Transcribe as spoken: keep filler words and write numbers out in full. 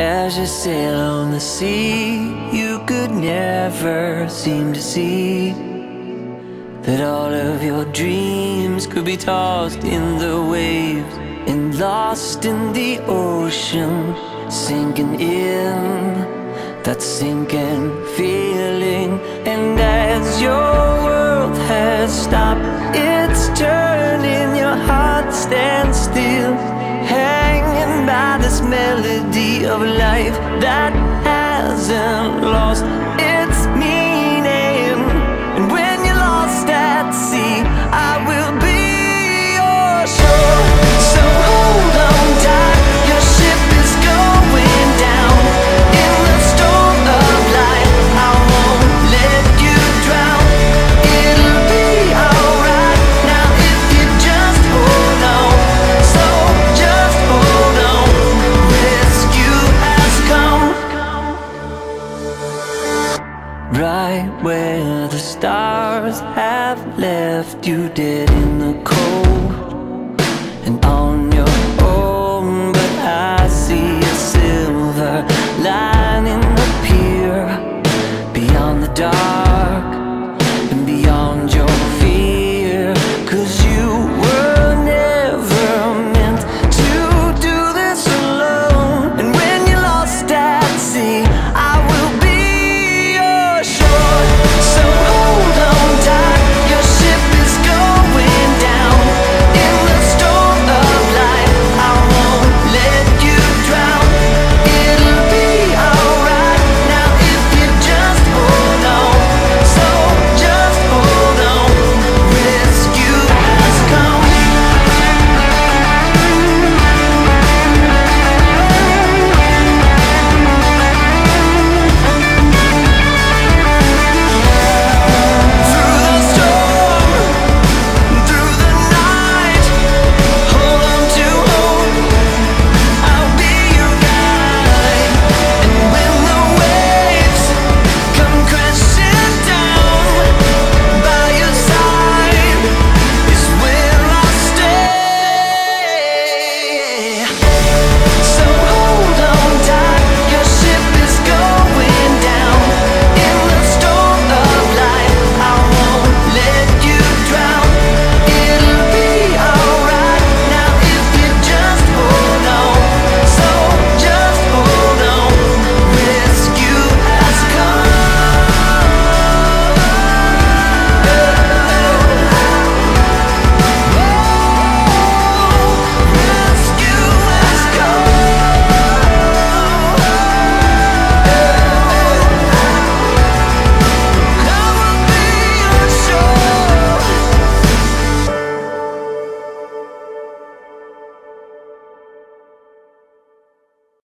As you sail on the sea, you could never seem to see that all of your dreams could be tossed in the waves and lost in the ocean, sinking in that sinking feeling. And as your world has stopped its turning, your heart stands still, hanging by this melody of life that hasn't lost its meaning. And when you're lost at sea, I will be your shore. So hold on tight. Right where the stars have left you dead in